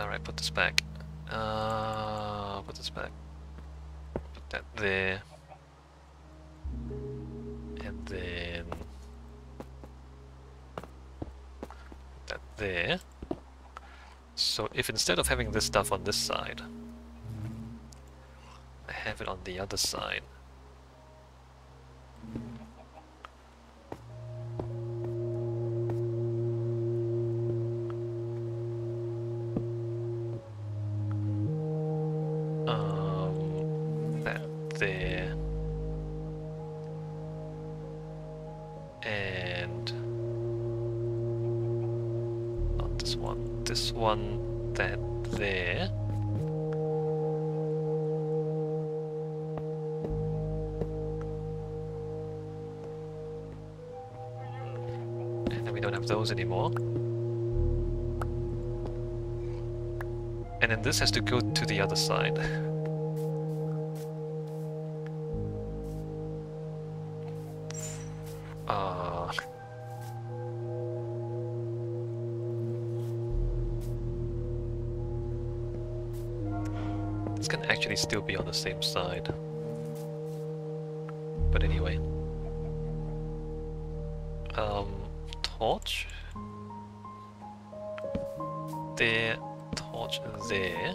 Alright, put this back. Put this back. Put that there. And then... put that there. So if instead of having this stuff on this side, I have it on the other side. Anymore, and then this has to go to the other side. This can actually still be on the same side, but anyway. Torch there, torch there.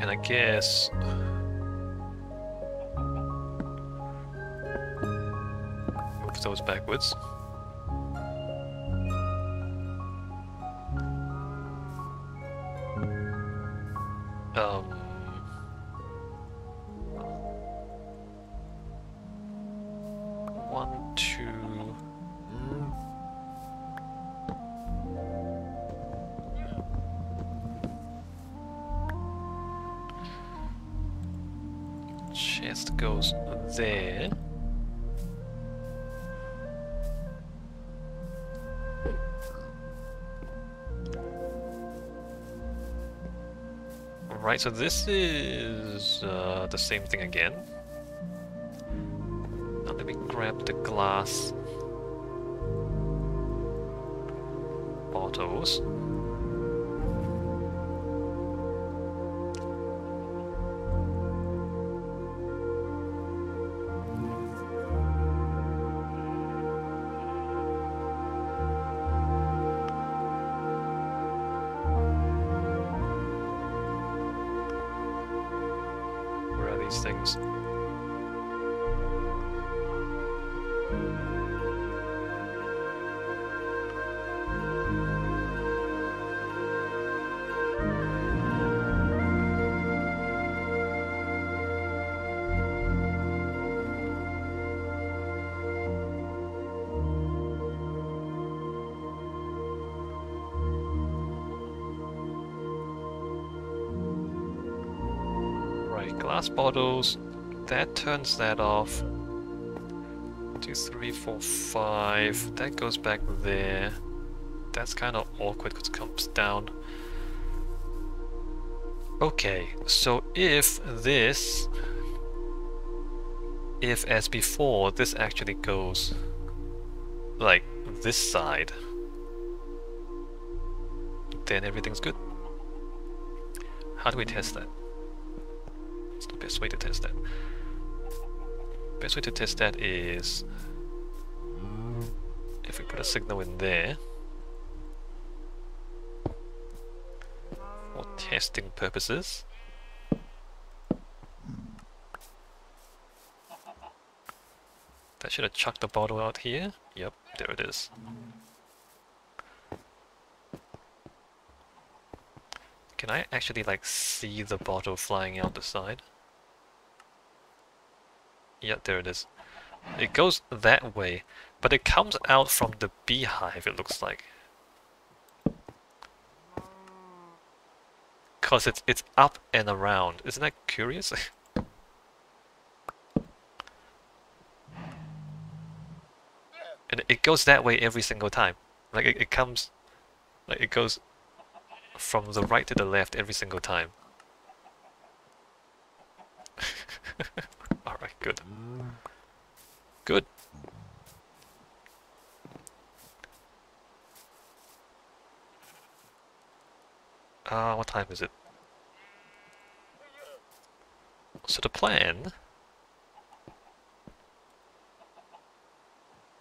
And I guess move those backwards. Right, so this is the same thing again. Now let me grab the glass bottles. Glass bottles, that turns that off. 2, 3, 4, 5. That goes back there. That's kind of awkward because it comes down. Okay, so if this, if as before, this actually goes like this side, then everything's good. How do we test that? Best way to test that. Best way to test that is if we put a signal in there for testing purposes. That should have chucked the bottle out here. Yep, there it is. Can I actually like see the bottle flying out the side? Yeah, there it is. It goes that way, but it comes out from the beehive, it looks like. Because it's up and around. Isn't that curious? And it goes that way every single time. Like it comes... like it goes from the right to the left every single time. Alright. Good. Good. What time is it? So the plan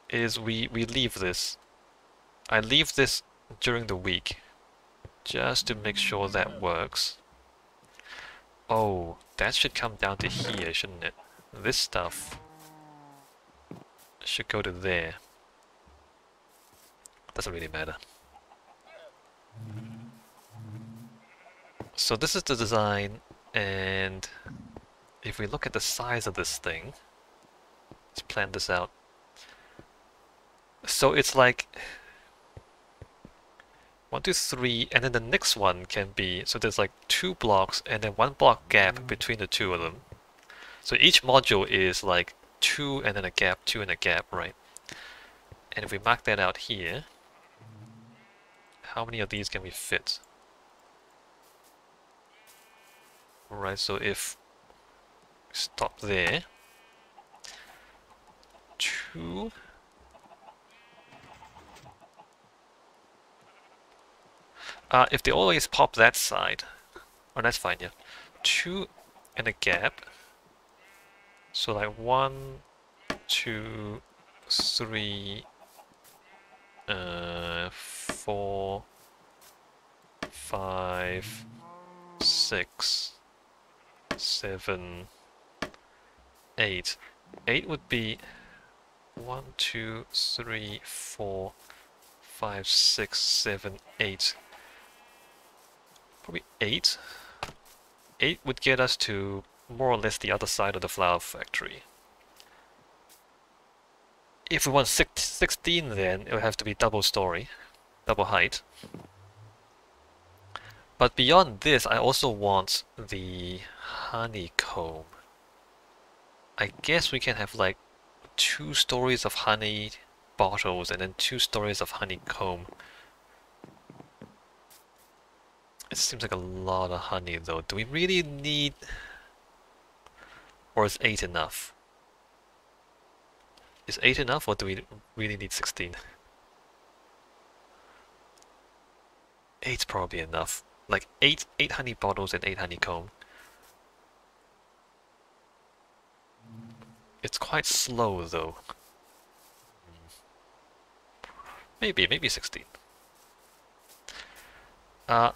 is we leave this. I leave this during the week just to make sure that works. Oh, that should come down to here, shouldn't it? This stuff should go to there. Doesn't really matter. So this is the design, and if we look at the size of this thing, let's plan this out. So it's like 1, 2, 3, and then the next one can be, so there's like 2 blocks and then 1 block gap between the two of them. So each module is like 2 and then a gap, 2 and a gap, right? And if we mark that out here, how many of these can we fit? Alright, so if we stop there, 2, if they always pop that side, oh, that's fine, yeah. 2 and a gap. So like 1, 2, 3, 4, 5, 6, 7, 8. 8 would be 1, 2, 3, 4, 5, 6, 7, 8. Probably 8. 8 would get us to more or less the other side of the flower factory. If we want 16, then it would have to be double story, double height. But beyond this, I also want the honeycomb. I guess we can have like 2 stories of honey bottles and then 2 stories of honeycomb. It seems like a lot of honey though. Do we really need... Or is 8 enough? Is 8 enough, or do we really need 16? 8's probably enough. Like 8 honey bottles and 8 honeycomb. It's quite slow though. Maybe 16. Now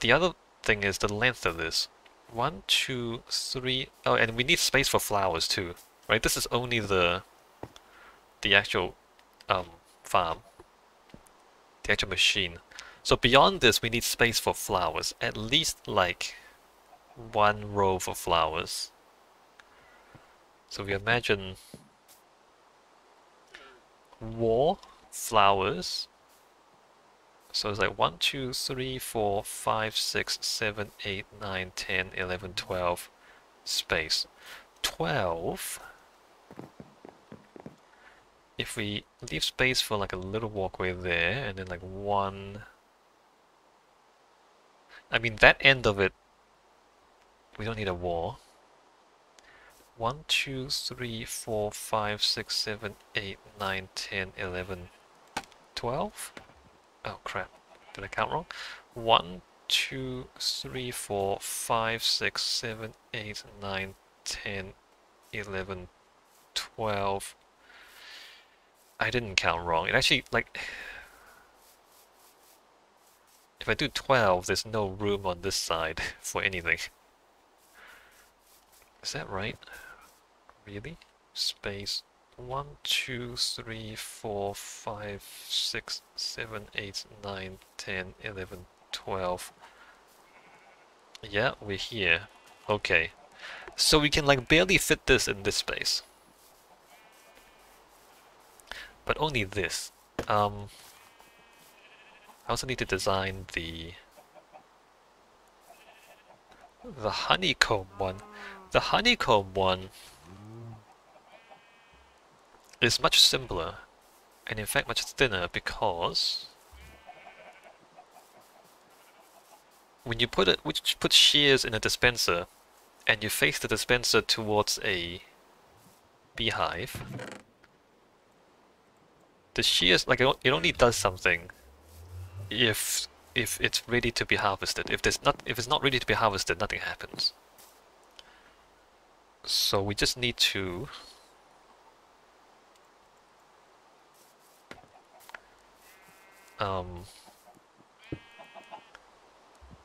the other thing is the length of this. 1, 2, 3. Oh, and we need space for flowers too, right? This is only the actual farm, the actual machine. So beyond this, we need space for flowers. At least like 1 row for flowers. So we imagine wall, flowers. So it's like 1, 2, 3, 4, 5, 6, 7, 8, 9, 10, 11, 12 space. 12. If we leave space for like a little walkway there, and then like 1... I mean, that end of it, we don't need a wall. 1, 2, 3, 4, 5, 6, 7, 8, 9, 10, 11, 12. Oh crap, did I count wrong? 1, 2, 3, 4, 5, 6, 7, 8, 9, 10, 11, 12. I didn't count wrong. It actually, like... If I do 12, there's no room on this side for anything. Is that right? Really? Space... 1, 2, 3, 4, 5, 6, 7, 8, 9, 10, 11, 12. Yeah, we're here. Okay. So we can like barely fit this in this space. But only this. I also need to design the honeycomb one. The honeycomb one is much simpler, and in fact much thinner, because when you put shears in a dispenser and you face the dispenser towards a beehive. The shears, like, it only does something if it's ready to be harvested. If it's not ready to be harvested, nothing happens. So we just need to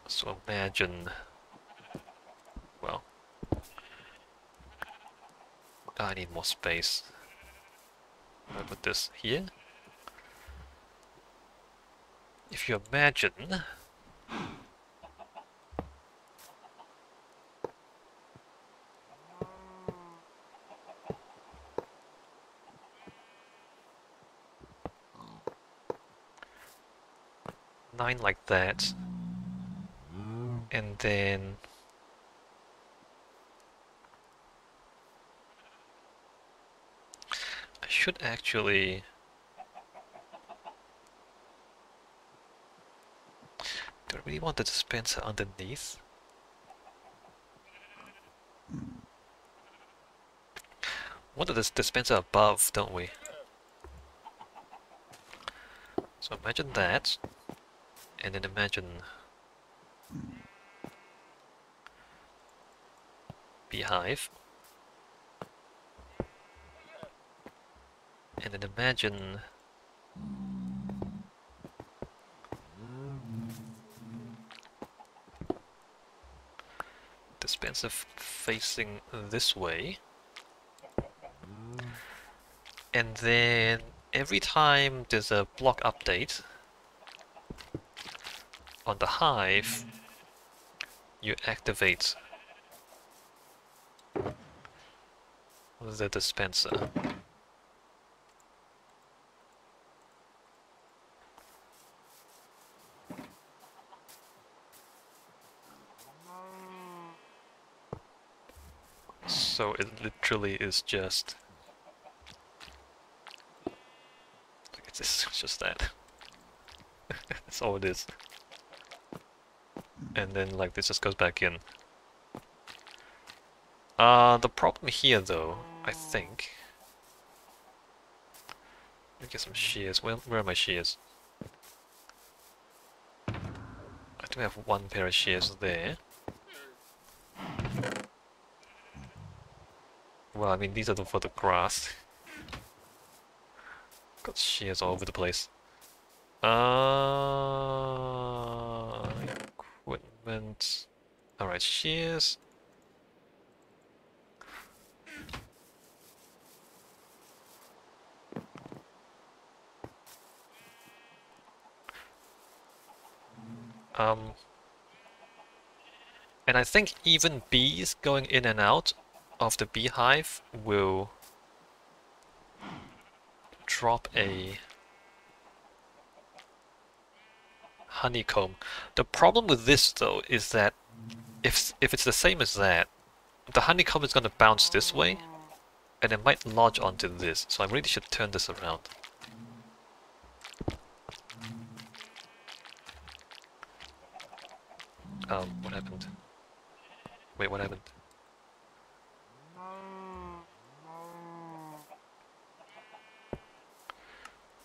so imagine, well, I need more space. I'll put this here. If you imagine, nine like that, and then I should actually we want the dispenser underneath. We want the dispenser above, don't we? So imagine that, and then imagine beehive, and then imagine dispenser facing this way, and then every time there's a block update on the hive, you activate the dispenser. So it literally is just... It's just that. That's all it is. And then like this just goes back in. The problem here though, I think... Let me get some shears. Where are my shears? I do have one pair of shears there. Well, I mean, these are for the grass. Got shears all over the place. Equipment. Alright, shears. And I think even bees going in and out of the beehive will drop a honeycomb. The problem with this though is that if it's the same as that, the honeycomb is going to bounce this way and it might lodge onto this, so I really should turn this around. What happened? Wait, what happened?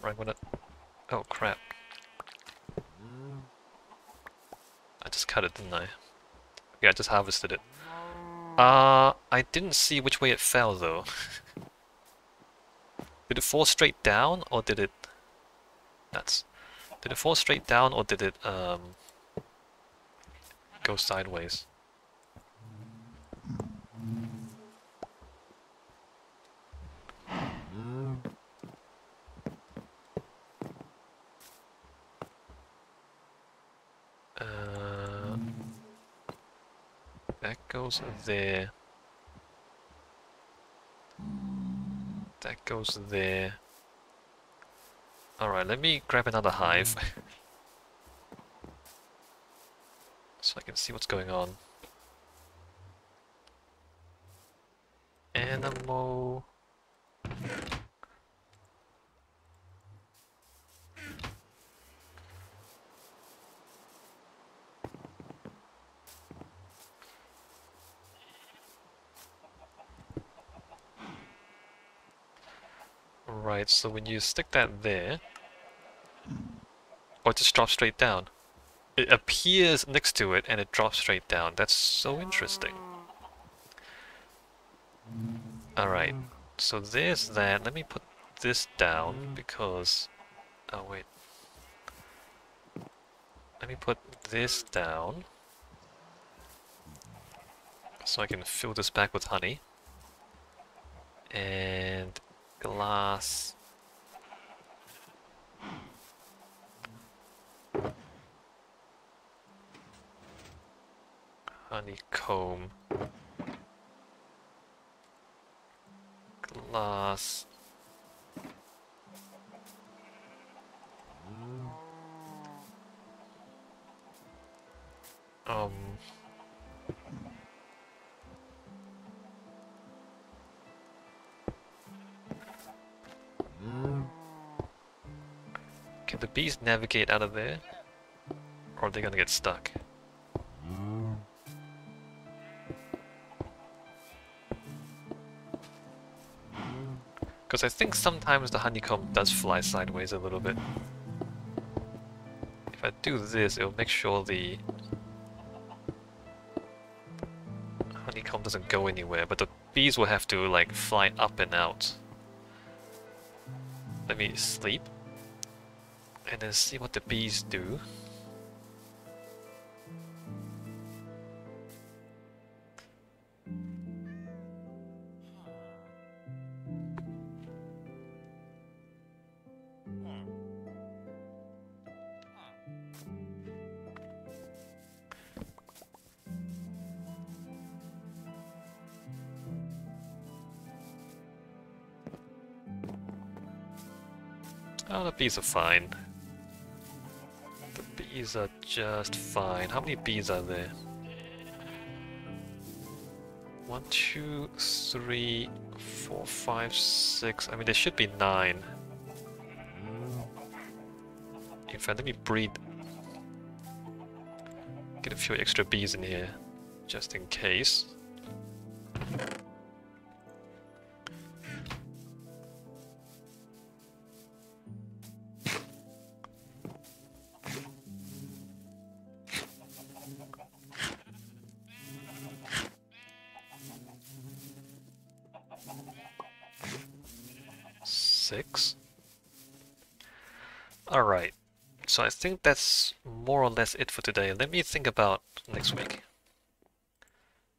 I'm gonna... Oh crap. I just cut it, didn't I? Yeah, I just harvested it. I didn't see which way it fell though. Did it fall straight down or did it... Nuts. Did it fall straight down or did it go sideways? There. That goes there. Alright, let me grab another hive. So I can see what's going on. Animal. Right, so when you stick that there, or it just drops straight down. It appears next to it and it drops straight down. That's so interesting. Alright, so there's that. Let me put this down because... oh wait. Let me put this down so I can fill this back with honey. And glass. Honeycomb. Glass. Can the bees navigate out of there? Or are they gonna get stuck? Because I think sometimes the honeycomb does fly sideways a little bit. If I do this, it'll make sure the honeycomb doesn't go anywhere, but the bees will have to like fly up and out. Let me sleep and then see what the bees do. Oh, the bees are fine. The bees are just fine. How many bees are there? 1, 2, 3, 4, 5, 6. I mean, there should be 9. In fact, let me breed. Get a few extra bees in here, just in case. Alright, so I think that's more or less it for today. Let me think about next week.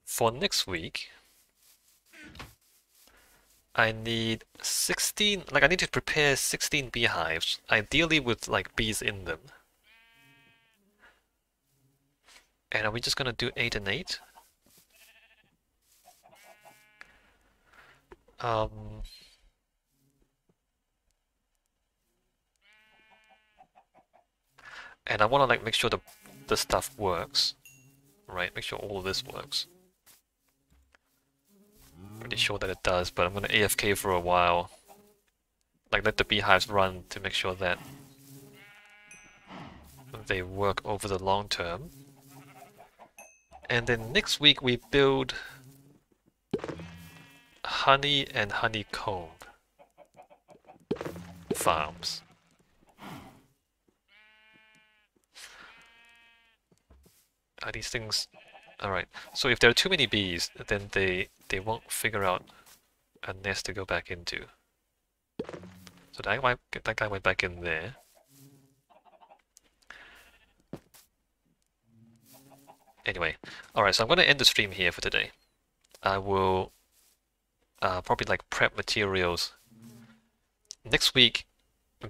For next week, I need 16, like I need to prepare 16 beehives, ideally with like bees in them. And are we just gonna do 8 and 8? And I want to like make sure the stuff works, right? Make sure all of this works. Pretty sure that it does, but I'm gonna AFK for a while. Like let the beehives run to make sure that they work over the long term. And then next week we build honey and honeycomb farms. Are these things alright? So if there are too many bees, then they won't figure out a nest to go back into. So that guy went back in there. Anyway, alright, so I'm gonna end the stream here for today. I will probably like prep materials. Next week,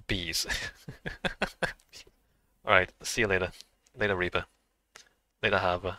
bees. Alright, see you later. Later, Reaper. Later, Harbour.